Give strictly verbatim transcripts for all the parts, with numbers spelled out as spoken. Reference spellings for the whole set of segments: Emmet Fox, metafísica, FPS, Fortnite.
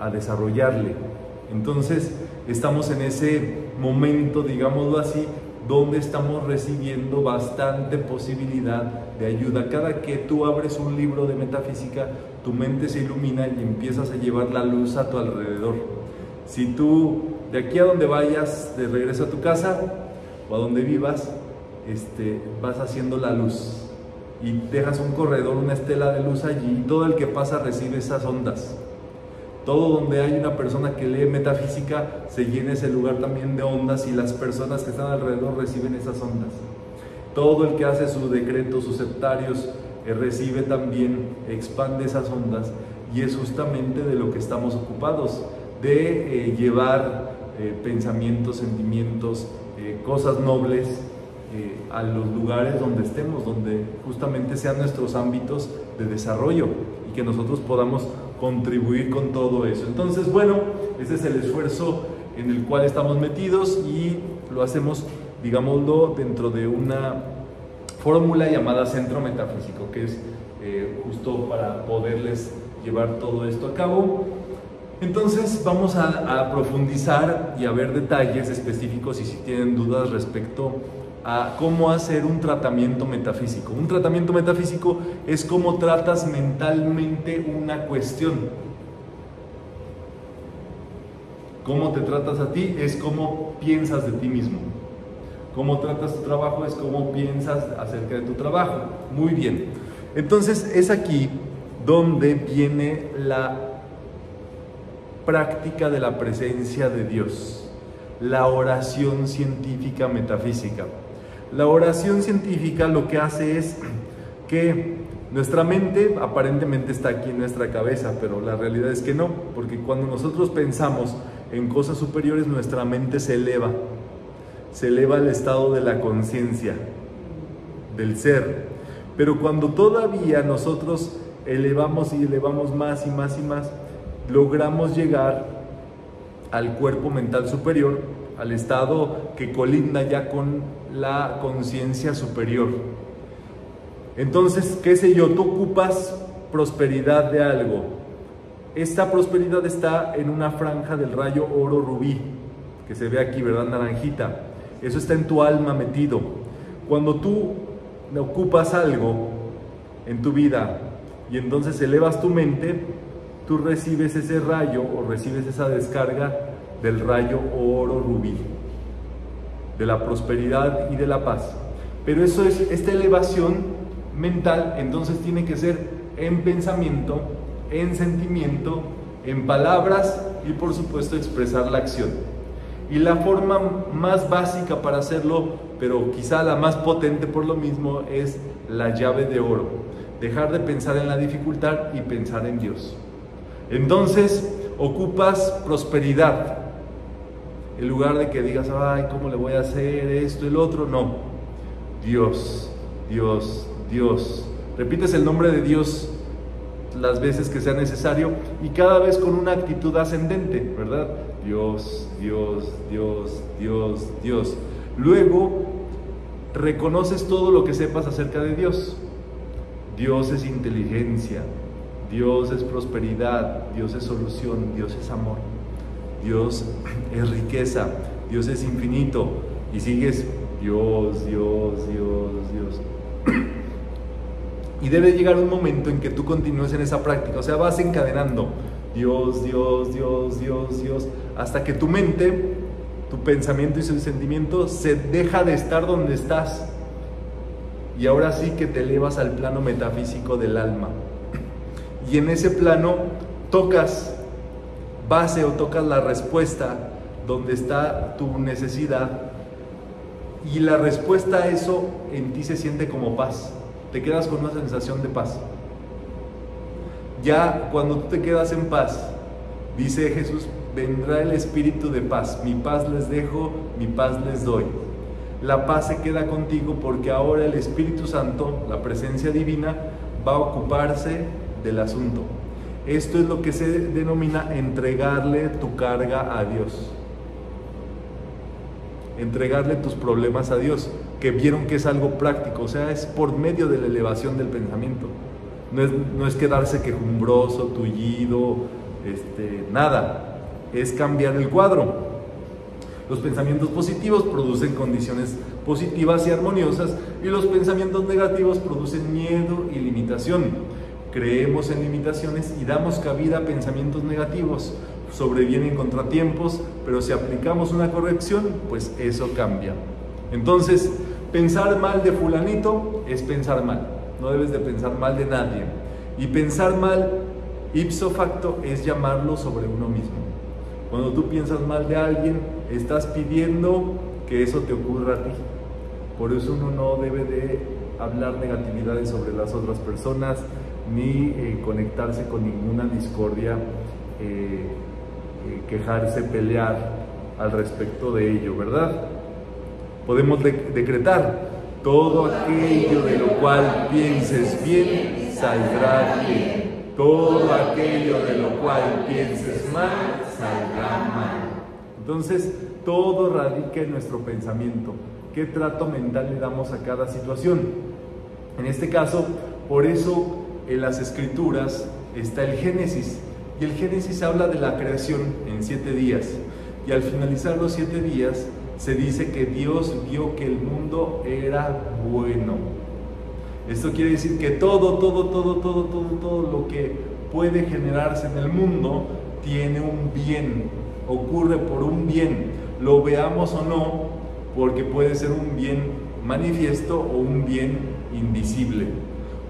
a desarrollarle. Entonces estamos en ese momento, digámoslo así, donde estamos recibiendo bastante posibilidad de ayuda. Cada que tú abres un libro de metafísica, tu mente se ilumina y empiezas a llevar la luz a tu alrededor. Si tú de aquí a donde vayas, de regreso a tu casa o a donde vivas, este, vas haciendo la luz y dejas un corredor, una estela de luz allí, y todo el que pasa recibe esas ondas. Todo donde hay una persona que lee metafísica, se llena ese lugar también de ondas, y las personas que están alrededor reciben esas ondas. Todo el que hace su decreto, sus septarios, eh, recibe también, expande esas ondas, y es justamente de lo que estamos ocupados, de eh, llevar eh, pensamientos, sentimientos, eh, cosas nobles eh, a los lugares donde estemos, donde justamente sean nuestros ámbitos de desarrollo, y que nosotros podamos contribuir con todo eso. Entonces, bueno, ese es el esfuerzo en el cual estamos metidos, y lo hacemos, digámoslo, dentro de una fórmula llamada Centro Metafísico, que es eh, justo para poderles llevar todo esto a cabo. Entonces vamos a, a profundizar y a ver detalles específicos, y si tienen dudas respecto a cómo hacer un tratamiento metafísico. Un tratamiento metafísico es cómo tratas mentalmente una cuestión. Cómo te tratas a ti es cómo piensas de ti mismo. Cómo tratas tu trabajo es cómo piensas acerca de tu trabajo. Muy bien. Entonces es aquí donde viene la práctica de la presencia de Dios, la oración científica metafísica. La oración científica lo que hace es que nuestra mente aparentemente está aquí en nuestra cabeza, pero la realidad es que no, porque cuando nosotros pensamos en cosas superiores, nuestra mente se eleva, se eleva al estado de la conciencia, del ser. Pero cuando todavía nosotros elevamos y elevamos más y más y más, logramos llegar al cuerpo mental superior, al estado que colinda ya con la conciencia superior. Entonces, qué sé yo, tú ocupas prosperidad de algo. Esta prosperidad está en una franja del rayo oro rubí, que se ve aquí, ¿verdad? Naranjita. Eso está en tu alma metido. Cuando tú ocupas algo en tu vida y entonces elevas tu mente, tú recibes ese rayo o recibes esa descarga del rayo oro rubí, de la prosperidad y de la paz. Pero eso es, esta elevación mental entonces tiene que ser en pensamiento, en sentimiento, en palabras y por supuesto expresar la acción. Y la forma más básica para hacerlo, pero quizá la más potente por lo mismo, es la llave de oro. Dejar de pensar en la dificultad y pensar en Dios. Entonces ocupas prosperidad, en lugar de que digas, ay, ¿cómo le voy a hacer esto y lo otro? No, Dios, Dios, Dios. Repites el nombre de Dios las veces que sea necesario, y cada vez con una actitud ascendente, ¿verdad? Dios, Dios, Dios, Dios, Dios. Luego reconoces todo lo que sepas acerca de Dios. Dios es inteligencia, Dios es prosperidad, Dios es solución, Dios es amor, Dios es riqueza, Dios es infinito, y sigues Dios, Dios, Dios, Dios. Y debe llegar un momento en que tú continúes en esa práctica, o sea, vas encadenando Dios, Dios, Dios, Dios, Dios, hasta que tu mente, tu pensamiento y su sentimiento se deja de estar donde estás, y ahora sí que te elevas al plano metafísico del alma. Y en ese plano tocas base o tocas la respuesta donde está tu necesidad, y la respuesta a eso en ti se siente como paz. Te quedas con una sensación de paz. Ya cuando tú te quedas en paz, dice Jesús, vendrá el espíritu de paz, mi paz les dejo, mi paz les doy. La paz se queda contigo porque ahora el Espíritu Santo, la presencia divina, va a ocuparse del asunto. Esto es lo que se denomina entregarle tu carga a Dios, entregarle tus problemas a Dios, que vieron que es algo práctico, o sea, es por medio de la elevación del pensamiento. No es, no es quedarse quejumbroso, tullido, este, nada, es cambiar el cuadro. Los pensamientos positivos producen condiciones positivas y armoniosas, y los pensamientos negativos producen miedo y limitación. Creemos en limitaciones y damos cabida a pensamientos negativos. Sobrevienen contratiempos, pero si aplicamos una corrección, pues eso cambia. Entonces, pensar mal de fulanito es pensar mal. No debes de pensar mal de nadie. Y pensar mal, ipso facto, es llamarlo sobre uno mismo. Cuando tú piensas mal de alguien, estás pidiendo que eso te ocurra a ti. Por eso uno no debe de hablar negatividades sobre las otras personas, ni eh, conectarse con ninguna discordia, eh, eh, quejarse, pelear al respecto de ello, ¿verdad? Podemos de decretar: todo aquello de lo cual pienses bien, saldrá bien. Todo aquello de lo cual pienses mal, saldrá mal. Entonces, todo radica en nuestro pensamiento. ¿Qué trato mental le damos a cada situación? En este caso, por eso en las Escrituras está el Génesis, y el Génesis habla de la creación en siete días, y al finalizar los siete días se dice que Dios vio que el mundo era bueno. Esto quiere decir que todo, todo, todo, todo, todo, todo lo que puede generarse en el mundo tiene un bien, ocurre por un bien, lo veamos o no, porque puede ser un bien manifiesto o un bien invisible.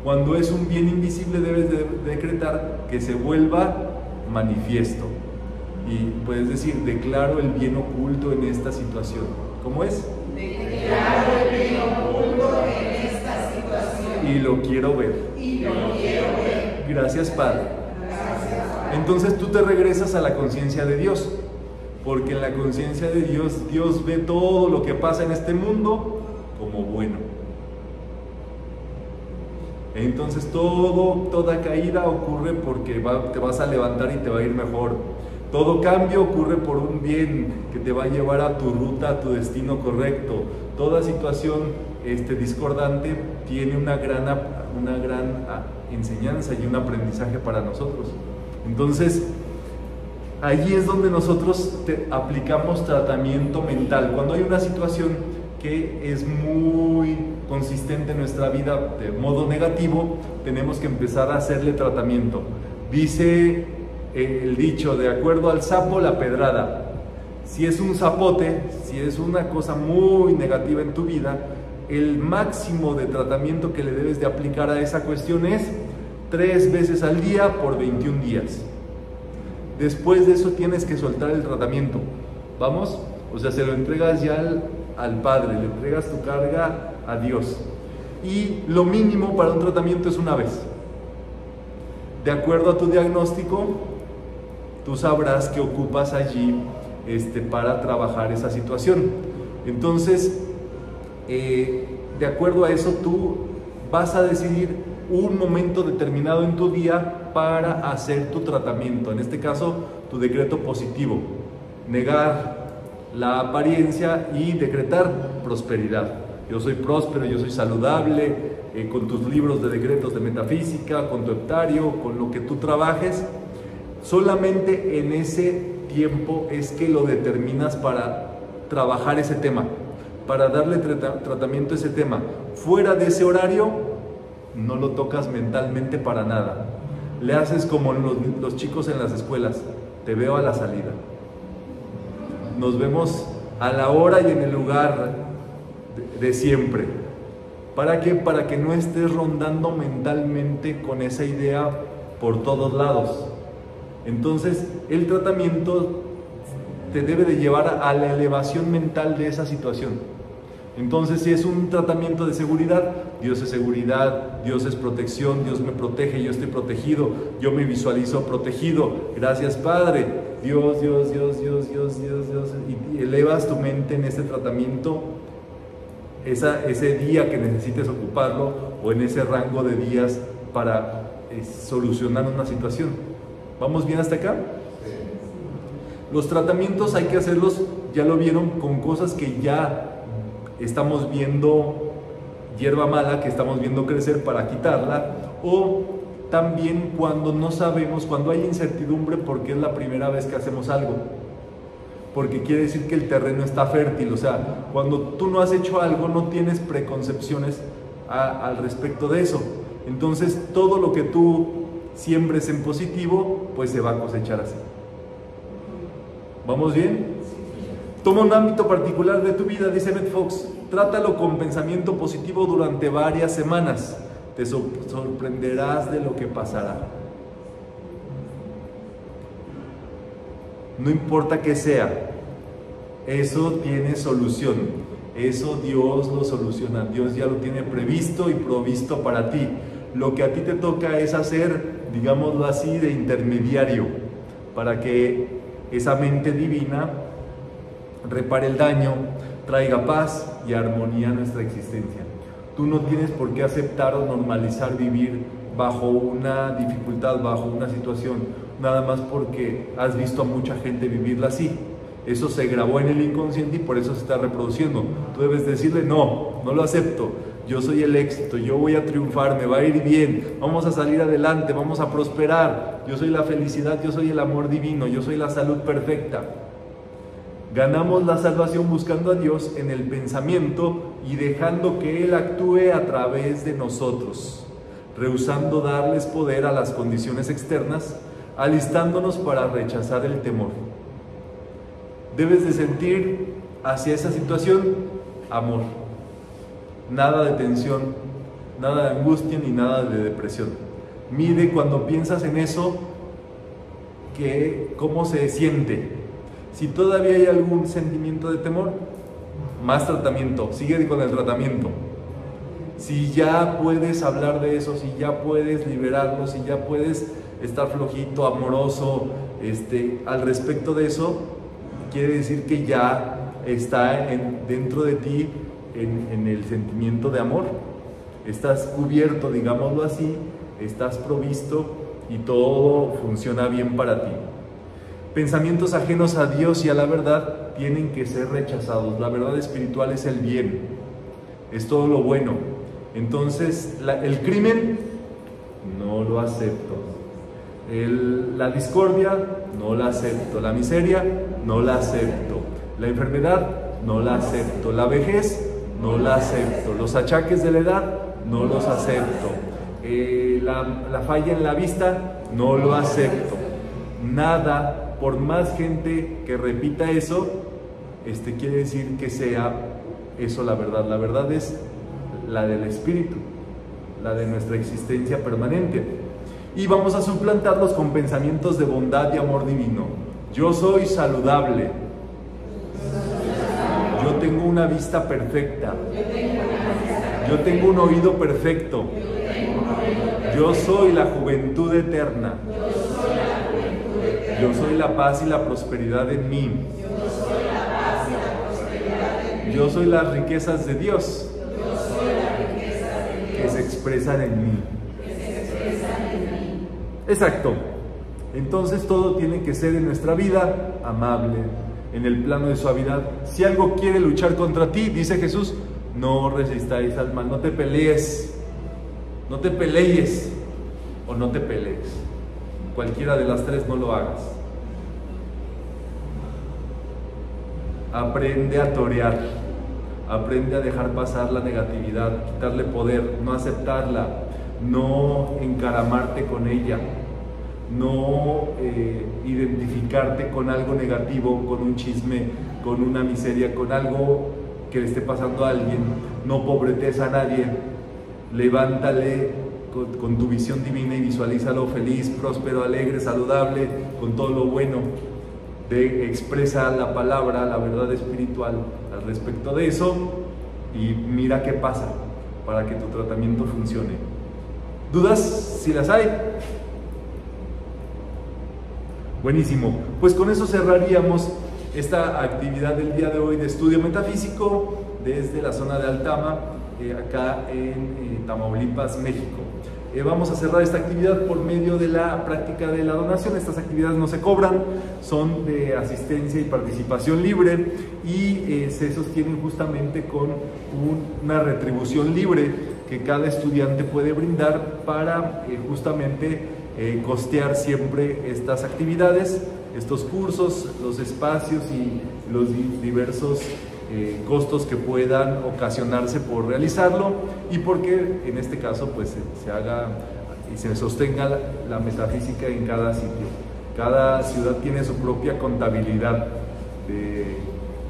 Cuando es un bien invisible, debes de decretar que se vuelva manifiesto. Y puedes decir: declaro el bien oculto en esta situación. ¿Cómo es? Declaro el bien oculto en esta situación. Y lo quiero ver. Y lo quiero ver. Gracias, Padre. Gracias, Padre. Entonces tú te regresas a la conciencia de Dios. Porque en la conciencia de Dios, Dios ve todo lo que pasa en este mundo como bueno. Entonces todo, toda caída ocurre porque va, te vas a levantar y te va a ir mejor. Todo cambio ocurre por un bien que te va a llevar a tu ruta, a tu destino correcto. Toda situación este, discordante tiene una gran, una gran enseñanza y un aprendizaje para nosotros. Entonces, allí es donde nosotros te aplicamos tratamiento mental. Cuando hay una situación que es muy consistente en nuestra vida de modo negativo, tenemos que empezar a hacerle tratamiento. Dice el dicho: de acuerdo al sapo, la pedrada. Si es un zapote, si es una cosa muy negativa en tu vida, el máximo de tratamiento que le debes de aplicar a esa cuestión es tres veces al día por veintiún días. Después de eso tienes que soltar el tratamiento. ¿Vamos? O sea, se lo entregas ya al al Padre, le entregas tu carga a Dios, y lo mínimo para un tratamiento es una vez. De acuerdo a tu diagnóstico, tú sabrás qué ocupas allí este, para trabajar esa situación. Entonces, eh, de acuerdo a eso, tú vas a decidir un momento determinado en tu día para hacer tu tratamiento, en este caso tu decreto positivo: negar la apariencia y decretar prosperidad. Yo soy próspero, yo soy saludable, eh, con tus libros de decretos de metafísica, con tu heptario, con lo que tú trabajes. Solamente en ese tiempo es que lo determinas para trabajar ese tema, para darle tra- tratamiento a ese tema. Fuera de ese horario, no lo tocas mentalmente para nada. Le haces como los, los chicos en las escuelas: te veo a la salida. Nos vemos a la hora y en el lugar de, de siempre. ¿Para qué? Para que no estés rondando mentalmente con esa idea por todos lados. Entonces, el tratamiento te debe de llevar a la elevación mental de esa situación. Entonces, si es un tratamiento de seguridad, Dios es seguridad, Dios es protección, Dios me protege, yo estoy protegido, yo me visualizo protegido. Gracias, Padre. Dios, Dios, Dios, Dios, Dios, Dios, Dios, y elevas tu mente en ese tratamiento, esa, ese día que necesites ocuparlo, o en ese rango de días para eh, solucionar una situación. ¿Vamos bien hasta acá? Los tratamientos hay que hacerlos, ya lo vieron, con cosas que ya estamos viendo, hierba mala que estamos viendo crecer para quitarla, o también cuando no sabemos, cuando hay incertidumbre porque es la primera vez que hacemos algo, porque quiere decir que el terreno está fértil. O sea, cuando tú no has hecho algo, no tienes preconcepciones a, al respecto de eso. Entonces, todo lo que tú siembres en positivo, pues se va a cosechar así. ¿Vamos bien? Toma un ámbito particular de tu vida, dice Emmet Fox, trátalo con pensamiento positivo durante varias semanas. Te sorprenderás de lo que pasará. No importa qué sea, eso tiene solución. Eso Dios lo soluciona. Dios ya lo tiene previsto y provisto para ti. Lo que a ti te toca es hacer, digámoslo así, de intermediario, para que esa mente divina repare el daño, traiga paz y armonía a nuestra existencia. Tú no tienes por qué aceptar o normalizar vivir bajo una dificultad, bajo una situación, nada más porque has visto a mucha gente vivirla así. Eso se grabó en el inconsciente y por eso se está reproduciendo. Tú debes decirle, no, no lo acepto, yo soy el éxito, yo voy a triunfar, me va a ir bien, vamos a salir adelante, vamos a prosperar, yo soy la felicidad, yo soy el amor divino, yo soy la salud perfecta. Ganamos la salvación buscando a Dios en el pensamiento y dejando que Él actúe a través de nosotros, rehusando darles poder a las condiciones externas, alistándonos para rechazar el temor. Debes de sentir hacia esa situación amor, nada de tensión, nada de angustia ni nada de depresión. Mide cuando piensas en eso, que, cómo se siente. Si todavía hay algún sentimiento de temor, más tratamiento, sigue con el tratamiento. Si ya puedes hablar de eso, si ya puedes liberarlo, si ya puedes estar flojito, amoroso, este, al respecto de eso, quiere decir que ya está en, dentro de ti en, en el sentimiento de amor. Estás cubierto, digámoslo así, estás provisto y todo funciona bien para ti. Pensamientos ajenos a Dios y a la verdad tienen que ser rechazados. La verdad espiritual es el bien, es todo lo bueno. Entonces, la, el crimen, no lo acepto. El, la discordia, no la acepto. La miseria, no la acepto. La enfermedad, no la acepto. La vejez, no la acepto. Los achaques de la edad, no los acepto. Eh, la, la falla en la vista, no lo acepto. Nada. Por más gente que repita eso, este, quiere decir que sea eso la verdad. La verdad es la del espíritu, la de nuestra existencia permanente. Y vamos a suplantarlos con pensamientos de bondad y amor divino. Yo soy saludable. Yo tengo una vista perfecta. Yo tengo un oído perfecto. Yo soy la juventud eterna. Yo soy la paz y la prosperidad en mí. Yo soy la paz y la prosperidad en mí. Yo soy las riquezas de Dios. Yo soy las riquezas de Dios. Que se expresan en mí. Que se expresan en mí. Exacto. Entonces todo tiene que ser en nuestra vida amable, en el plano de suavidad. Si algo quiere luchar contra ti, dice Jesús, no resistáis al mal, no te pelees. No te pelees o no te pelees. Cualquiera de las tres, no lo hagas. Aprende a torear, aprende a dejar pasar la negatividad, quitarle poder, no aceptarla, no encaramarte con ella, no eh, identificarte con algo negativo, con un chisme, con una miseria, con algo que le esté pasando a alguien. No pobretes a nadie, levántale con tu visión divina y visualízalo feliz, próspero, alegre, saludable, con todo lo bueno. Te expresa la palabra, la verdad espiritual al respecto de eso y mira qué pasa para que tu tratamiento funcione. ¿Dudas? Si las hay. Buenísimo. Pues con eso cerraríamos esta actividad del día de hoy de estudio metafísico desde la zona de Altama, eh, acá en eh, Tamaulipas, México. Eh, vamos a cerrar esta actividad por medio de la práctica de la donación. Estas actividades no se cobran, son de asistencia y participación libre y eh, se sostienen justamente con un, una retribución libre que cada estudiante puede brindar para eh, justamente eh, costear siempre estas actividades, estos cursos, los espacios y los diversos eh, costos que puedan ocasionarse por realizarlo, y porque en este caso pues se, se haga y se sostenga la, la metafísica en cada sitio. Cada ciudad tiene su propia contabilidad de,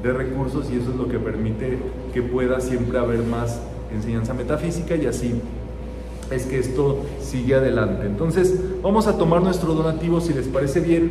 de recursos, y eso es lo que permite que pueda siempre haber más enseñanza metafísica, y así es que esto sigue adelante. Entonces vamos a tomar nuestro donativo, si les parece bien.